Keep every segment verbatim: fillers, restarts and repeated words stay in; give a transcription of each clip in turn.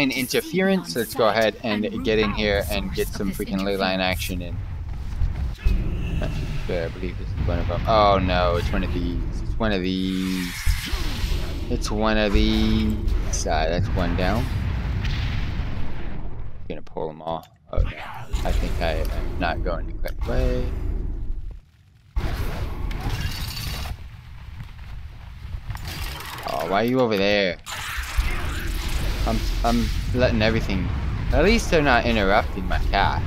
line interference. Let's go ahead and get in here and get some freaking ley line action in. I believe this is one of them. Oh no, it's one of these. It's one of these. It's one of these. Ah, that's one down. I'm gonna pull them all. Oh no. I think I am not going the correct way. Oh, why are you over there? I'm I'm letting everything. At least they're not interrupting my cat.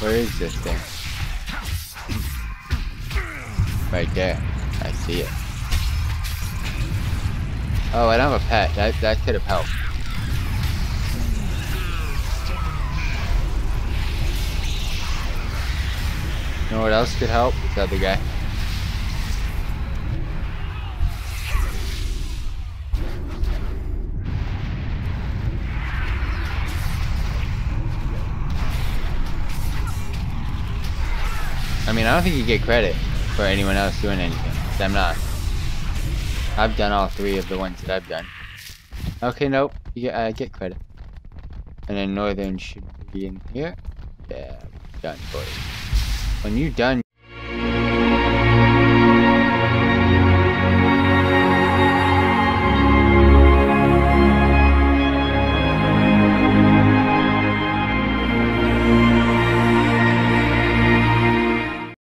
Where is this thing? Right there. I see it. Oh, I don't have a pet. That, that could have helped. You know what else could help? This other guy. I mean, I don't think you get credit for anyone else doing anything, because I'm not. I've done all three of the ones that I've done. Okay, nope. You get, I get credit. And then Northern should be in here. Yeah, done for you. When you're done...